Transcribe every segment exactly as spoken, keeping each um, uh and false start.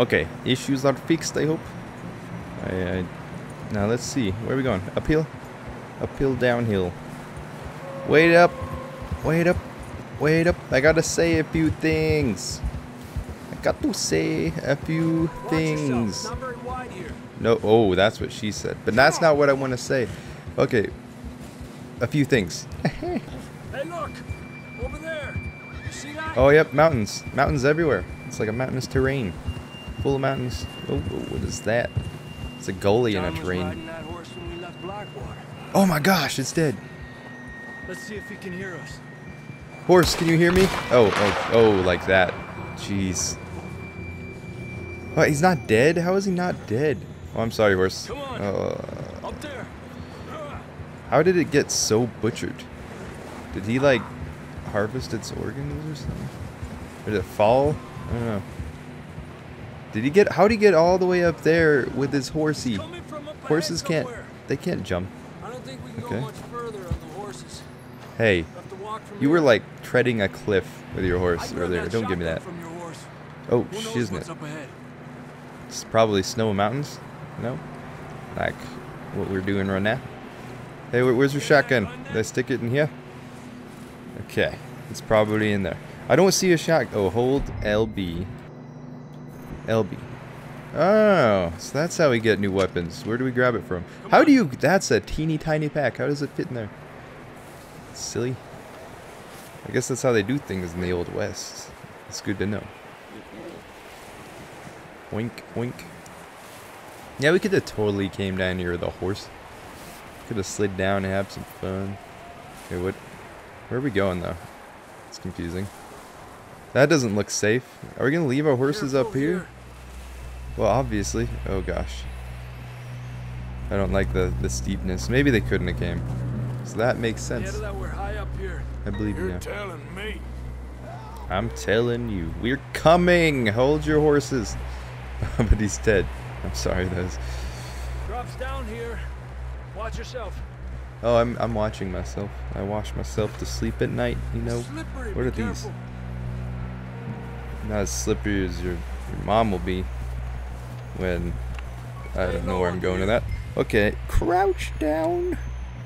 Okay, issues are fixed, I hope. I, I, now let's see, where are we going? Uphill? Uphill, downhill. Wait up! Wait up! Wait up! I gotta say a few things! I got to say a few Watch things! Not very wide here. No, oh, that's what she said. But that's not what I want to say. Okay. A few things. Hey, look! Over there! You see that? Oh, yep, mountains. Mountains everywhere. It's like a mountainous terrain. Full of mountains. Oh, oh, what is that? It's a goalie John in a terrain. Oh my gosh, it's dead. Let's see if he can hear us. Horse, can you hear me? Oh, oh, oh, like that. Jeez. Oh, he's not dead? How is he not dead? Oh, I'm sorry, horse. Come on. Uh, Up there. How did it get so butchered? Did he, like, harvest its organs or something? Or did it fall? I don't know. Did he get... How did he get all the way up there with his horsey? Horses can't... They can't jump. I don't think we can okay. go much further on the horses. Hey, you were, like, treading a cliff with your horse earlier. Don't give me that. Oh, she's not. It's probably snow and mountains. No? Like what we're doing right now. Hey, where's your shotgun? Did I stick it in here? Okay. It's probably in there. I don't see a shotgun. Oh, hold L B. L B. Oh, so that's how we get new weapons. Where do we grab it from? How do you... That's a teeny tiny pack. How does it fit in there? It's silly. I guess that's how they do things in the Old West. It's good to know. Oink, oink. Yeah, we could have totally came down here with a horse. Could have slid down and had some fun. Hey, what? Where are we going, though? It's confusing. That doesn't look safe. Are we going to leave our horses up here? Well, obviously. Oh, gosh. I don't like the, the steepness. Maybe they couldn't have came. So that makes sense. I believe you now. I'm telling you. We're coming! Hold your horses. But he's dead. I'm sorry, those. Drops down here. Watch yourself. Oh, I'm I'm watching myself. I wash myself to sleep at night. You know. Slippery, what are these? Not as slippery as your your mom will be. When I don't know where I'm going with that. Okay, crouch down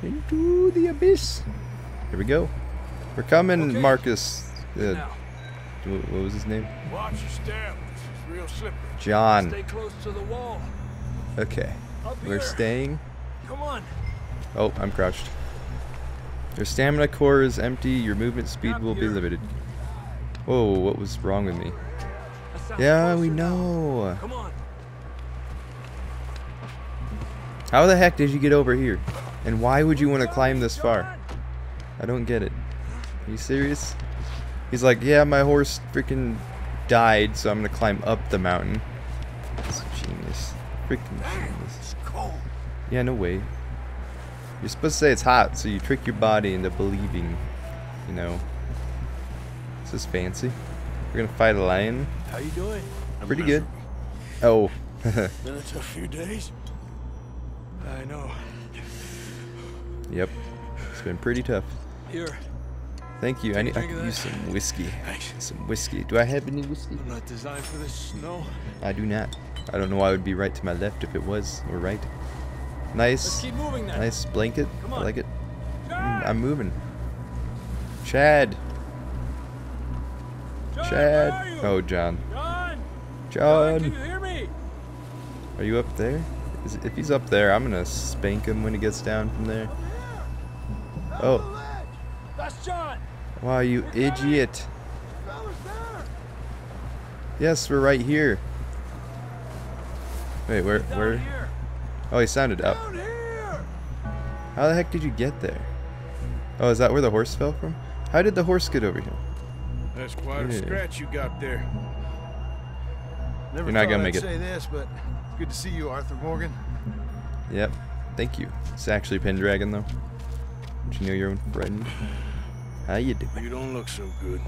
into the abyss. Here we go. We're coming, okay. Marcus. Uh, what was his name? Watch your step. Real slippery. John. Stay close to the wall. Okay. We're staying. Come on. Oh, I'm crouched. Your stamina core is empty. Your movement speed will be limited. Whoa, what was wrong with me? Yeah, we know. Come on. How the heck did you get over here? And why would you want to climb this far? I don't get it. Are you serious? He's like, yeah, my horse freaking died, so I'm gonna climb up the mountain. That's genius. Freaking genius. It's cold. Yeah, no way. You're supposed to say it's hot, so you trick your body into believing, you know. This is fancy. We're gonna fight a lion. How you doing? Pretty good. Oh. Been a tough few days. I know. Yep. It's been pretty tough. Here. Thank you. I need. I could use some whiskey. Some whiskey. Do I have any whiskey? I'm not designed for this snow. I do not. I don't know why it would be right to my left if it was or right. Nice. Keep moving then. Nice blanket. I like it. Mm, I'm moving. Chad. John, Chad. Oh, John. John. John. Can you hear me? Are you up there? Is, if he's up there, I'm gonna spank him when he gets down from there. Oh. That's John. Wow, you idiot. Yes, we're right here. Wait, where? Where? Oh, he sounded up. How the heck did you get there? Oh, is that where the horse fell from? How did the horse get over here? That's quite a scratch you got there. You're not gonna make it. Say this, but it's good to see you, Arthur Morgan. Yep. Thank you. It's actually Pendragon, though. Don't you know your own friend? How you doing? You don't look so good.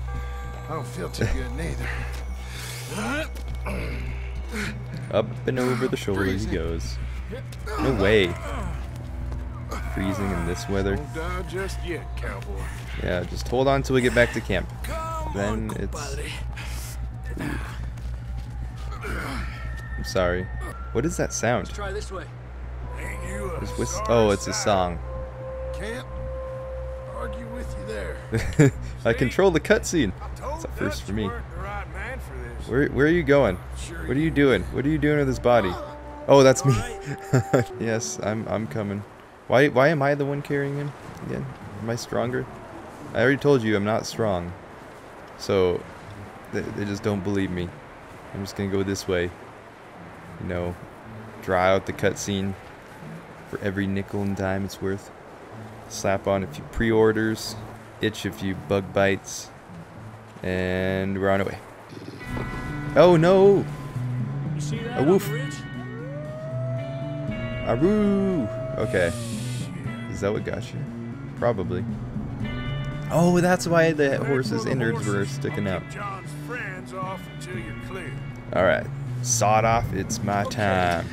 I don't feel too good neither. Up and over the shoulder he goes. No way. Freezing in this weather. Don't die just yet, cowboy. Yeah, just hold on till we get back to camp. Then it's... I'm sorry. What is that sound? Let's try this way. Ain't you a oh, it's a song. Can't argue with you there. I control the cutscene. It's a first for me. Right man for this. Where where are you going? Sure what are you doing? What are you doing with this body? Oh, that's me. Right. Yes, I'm I'm coming. Why why am I the one carrying him again? Am I stronger? I already told you I'm not strong. So they, they just don't believe me. I'm just gonna go this way. You know, draw out the cutscene for every nickel and dime it's worth. Slap on a few pre-orders, itch a few bug bites, and we're on our way. Oh no! You see that? A woof. A woo. Okay. Is that what got you? Probably. Oh, that's why the horse's innards were sticking out. All right, sod off. It's my time.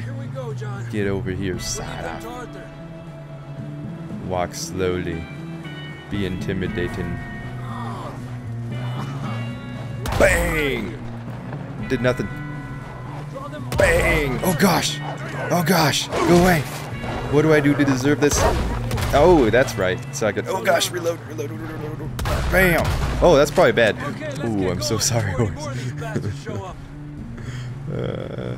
Get over here, sod off. Walk slowly. Be intimidating. Bang! Did nothing. Bang! Oh gosh! Oh gosh! Go away! What do I do to deserve this? Oh, that's right. So I could. Oh gosh! Reload! Reload! Reload! Reload! Bam! Oh, that's probably bad. Ooh, I'm so sorry, horse. uh,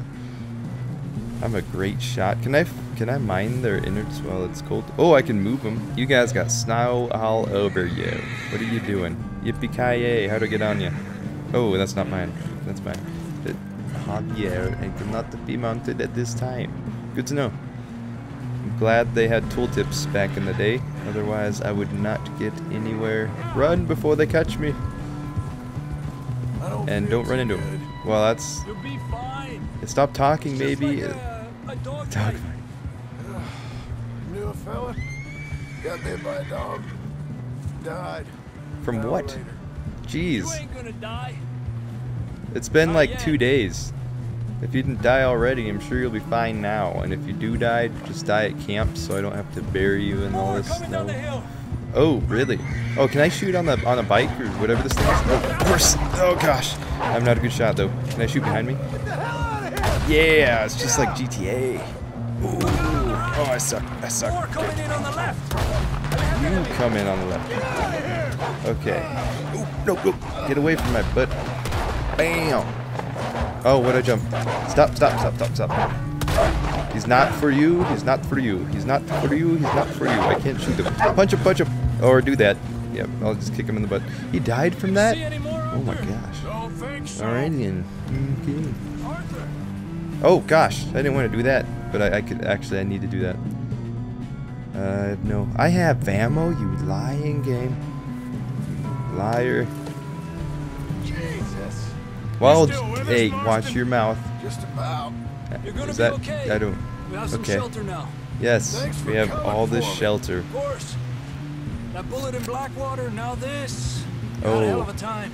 I'm a great shot. Can I? F can I mine their innards while it's cold? Oh, I can move them. You guys got snow all over you. What are you doing? Yippee-ki-yay! How do I get on you? Oh, that's not mine. That's mine. But Javier, I could not be mounted at this time. Good to know. I'm glad they had tooltips back in the day. Otherwise, I would not get anywhere. Run before they catch me. Don't and don't run into good. Them. Well, that's. You'll be fine. Stop talking, maybe. Like a, a dog Talk. Fight. Knew a fella got there by a dog. Died. From what? Later. Jeez. You ain't gonna die. It's been Not like yet. two days. If you didn't die already, I'm sure you'll be fine now. And if you do die, just die at camp, so I don't have to bury you in all this snow. Oh, really? Oh, can I shoot on the on a bike or whatever this thing is? Oh, horse! Oh gosh, I'm not a good shot though. Can I shoot behind me? Yeah, it's just like G T A. Ooh. Oh, I suck. I suck. You come in on the left. Okay. Ooh, no, no, get away from my butt! Bam! Oh, where'd I jump? Stop! Stop! Stop! Stop! Stop! He's not for you. He's not for you. He's not for you. He's not for you. I can't shoot him. Punch him! Punch him! Or do that. Yep, I'll just kick him in the butt. He died from that? Oh my gosh. So. Iranian. Okay. Oh gosh, I didn't want to do that, but I, I could actually. I need to do that. Uh, no, I have ammo. You lying game, liar. Jesus. Wild. Hey, watch your mouth. Just about. You're gonna Is that? Be okay. I don't. We have some okay. shelter now. Yes, we have all this shelter. Of course. That bullet in Blackwater, now this. Oh. Not a hell of a time.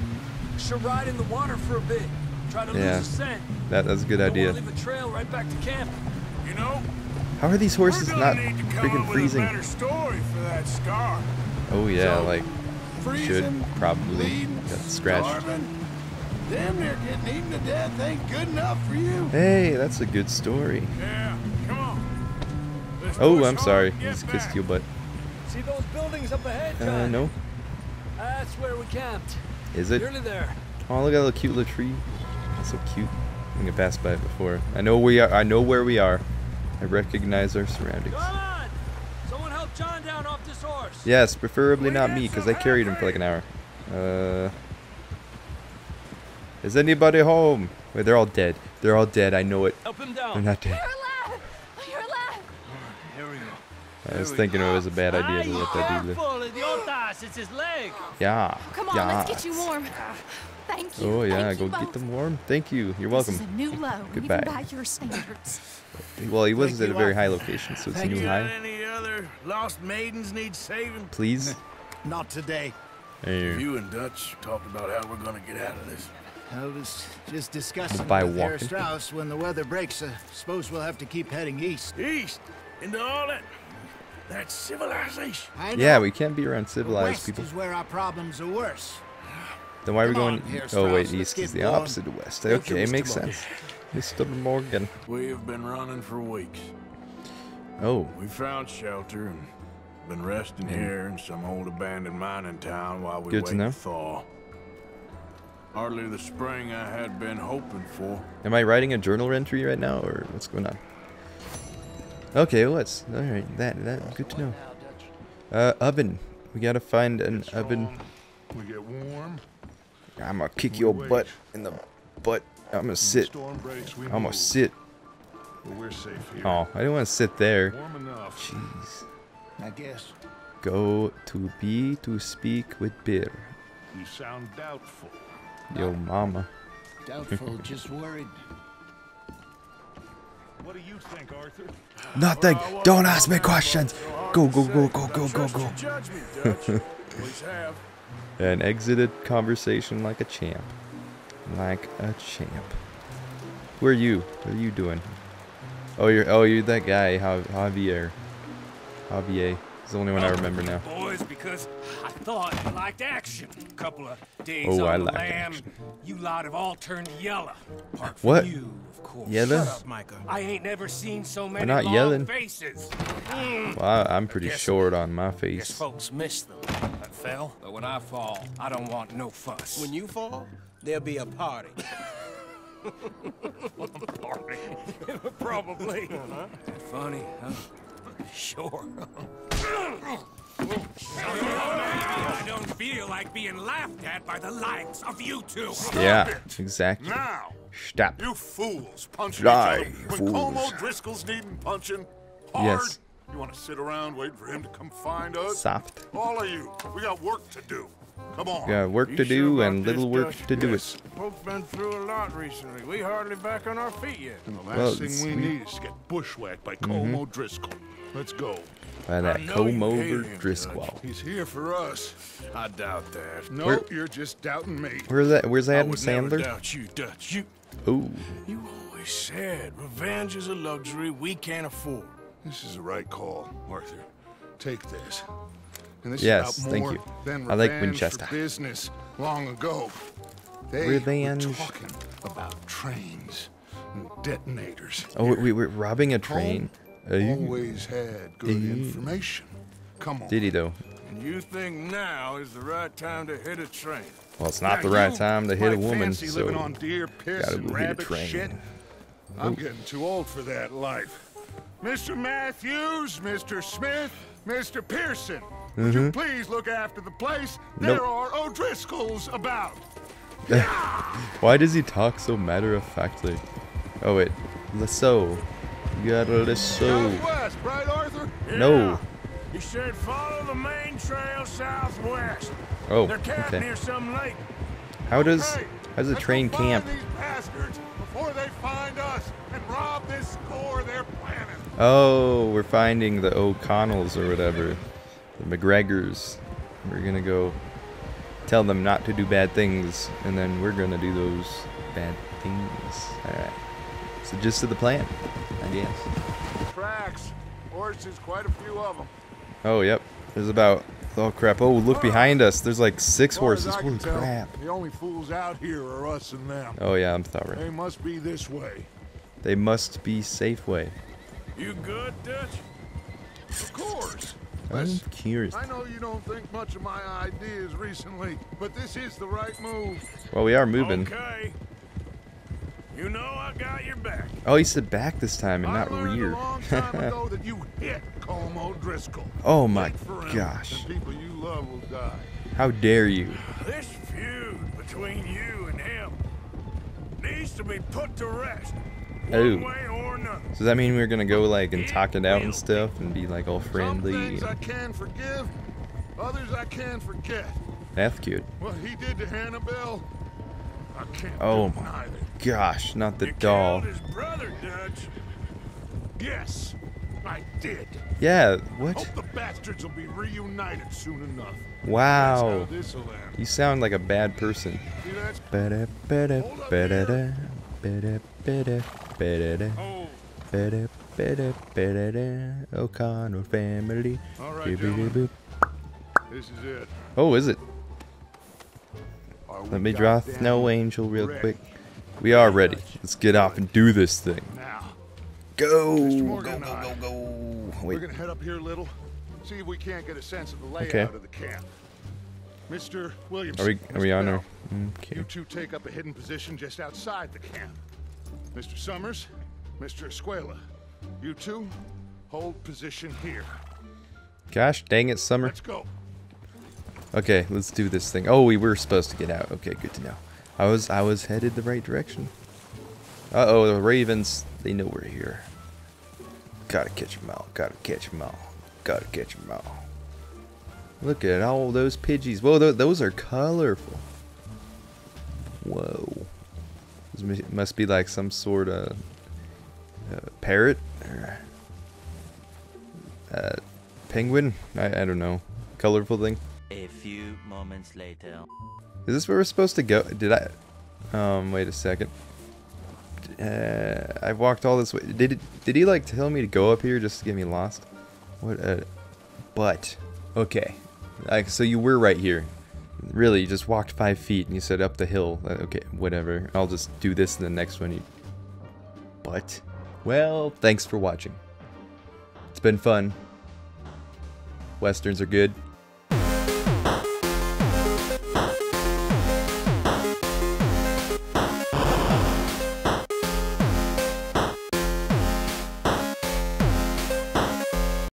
Should ride in the water for a bit. Try to yeah. lose a scent. That, that's a good idea. We'll leave a trail right back to camp. You know? How are these horses not freaking freezing? Oh yeah, so, like freezing, should probably bleeding, got scratched. Starving. Damn near getting eaten to death ain't good enough for you. Hey, that's a good story. Yeah, come on. Let's oh, I'm sorry. He's kissed back. your butt. See those buildings up ahead, John? Uh, no. That's where we camped. Is it? Nearly there. Oh, look at that cute little tree. That's so cute. I think I passed by it before. I know we are. I know where we are. I recognize our surroundings. John! Someone help John down off this horse. Yes, preferably we not me, because I carried him for like an hour. Uh. Is anybody home? Wait, they're all dead. They're all dead. I know it. Help him down. They're not dead. You're alive. You're alive. Here we go. I was thinking it was a bad idea to let that dude live. It's his leg. Yeah. Come on, yeah. Let's get you warm. Thank you. Oh yeah, Thank go you get both. them warm. Thank you. You're welcome. This is a new low. Goodbye. Even by your standards. Well, he wasn't at a very high location, so it's Thank a new you. high. Any other lost maidens need saving? Please. Not today. Hey. You and Dutch talked about how we're gonna get out of this. I was just discussing by with Herr Strauss when the weather breaks. I uh, suppose we'll have to keep heading east. East? Into all that... that civilization? Yeah, we can't be around civilized west people. West is where our problems are worse. Then why Come are we going... On, oh, wait, east is the opposite of west. Okay, it makes sense. Mister Morgan. We have been running for weeks. Oh. We found shelter and been resting mm. here in some old abandoned mining town while we Good wait to thaw. Hardly the spring I had been hoping for. Am I writing a journal entry right now, or what's going on? Okay, let's. All right, that that good to know. Uh, oven. We gotta find an it's oven. Home. We get warm. I'm gonna kick your wait. butt in the butt. I'm gonna sit. Breaks, I'm gonna move. sit. But we're safe here. Oh, I didn't want to sit there. Warm enough. Jeez. I guess. Go to be to speak with beer. You sound doubtful. Yo, mama. Doubtful, just worried. What do you think, Arthur? Nothing. Well, Don't ask me questions. Go, go, go, go, go, go, go. go. And exited conversation like a champ. Like a champ. Where are you? What are you doing? Oh, you're oh you're that guy, Javier. Javier. He's the only one I remember now. Boys, because I thought you liked action. A couple of days oh, on I the lamb, you lot have all turned yellow. Apart from what? You, of course. Yellow? Shut up, Micah. I ain't never seen so many We're not yelling. faces. Mm. Well, I, I'm pretty short on my face. Guess folks miss them. I fell, but when I fall, I don't want no fuss. When you fall, there'll be a party. Party? Probably. Uh-huh. Is that funny, huh? Sure. I don't feel like being laughed at by the likes of you two. Yeah, exactly. Now, Stop. you fools punching Die, each other. When Colm O'Driscoll's needing punching hard, yes. you want to sit around waiting for him to come find us? Soft. All of you, we got work to do. Come on. We got work to you do sure and little work to do yes. it. Both been through a lot recently. We hardly back on our feet yet. And the last well, thing we need is to get bushwhacked by Colm mm-hmm. O'Driscoll. Let's go. By that Colm O'Driscoll. He's here for us. I doubt that. No, nope, you're just doubting me. Where's that? Where's Adam Sandler? Doubt you, Dutch. You. Ooh. You always said revenge is a luxury we can't afford. This is the right call, Arthur. Take this. And this yes, is about more thank you. Than I like Winchester. Business long ago. They revenge. Were talking about trains and detonators. Oh, we, we were robbing a train. Always had good Did information. Come on. Did he though? And you think now is the right time to hit a train? Well, it's not now the right time to hit a woman, so on deer piss gotta go hit a train. Shit. I'm getting too old for that life. Mister Matthews, Mister Smith, Mister Pearson, mm-hmm. would you please look after the place? Nope. There are O'Driscolls about. Why does he talk so matter-of-factly? Oh wait, so. Gotta southwest, right, Arthur? Yeah. No. You should follow the main trail southwest. Oh, They're camped okay. near some lake. How does okay. how's a train camp? These bastards before they find us and rob this core they're planning. Oh, we're finding the O'Connells or whatever, the McGregors. We're gonna go tell them not to do bad things, and then we're gonna do those bad things. All right. So just to the plan. I guess. Tracks, horses, quite a few of them. Oh, yep. There's about oh crap. Oh, look behind us. There's like six horses. Holy crap. The only fools out here are us and them. Oh yeah, I'm sorry. They must be this way. They must be safe way. You good, Dutch? Of course. I'm curious. I know you don't think much of my ideas recently, but this is the right move. Well, we are moving. Okay. You know I got your back. Oh, he said back this time and not rear. Oh my gosh. The people you love will die. How dare you? This feud between you and him needs to be put to rest. Oh. So does that mean we're gonna go like and talk it out and stuff and be like all friendly? Some things I can forgive, others I can forget. That's cute. What he did to Hannibal. I can't oh my gosh, not the you doll. His brother, Dutch. Yes, I did. Yeah, what? Hope the bastards will be reunited soon enough. Wow. You sound like a bad person. Better, better, better, better, better, better, better, better, better, O'Connell family. All right, gentlemen. This is it. Oh, is it? Let me draw Snow Angel real quick. We are ready. Let's get off and do this thing. Go! Go, go, go, go. Wait. We're gonna head up here a little. See if we can't get a sense of the layout okay. of the camp. Mister Williams. Are we are we on our okay. You two take up a hidden position just outside the camp. Mister Summers, Mister Escuela. You two hold position here. Gosh dang it, Summer. Let's go. Okay, let's do this thing. Oh, we were supposed to get out. Okay, good to know. I was I was headed the right direction. Uh oh, the Ravens, they know we're here. Gotta catch them all, gotta catch them all, gotta catch them all. Look at all those pidgeys. Whoa, th those are colorful. Whoa. This must be like some sort of uh, parrot or uh, penguin. I, I don't know. Colorful thing. A few moments later. Is this where we're supposed to go? Did I? Um, wait a second. Uh, I've walked all this way. Did it, did he like tell me to go up here just to get me lost? What a butt. Okay. Like, so you were right here. Really, you just walked five feet and you said up the hill. Uh, okay, whatever. I'll just do this in the next one. You butt. Well, thanks for watching. It's been fun. Westerns are good.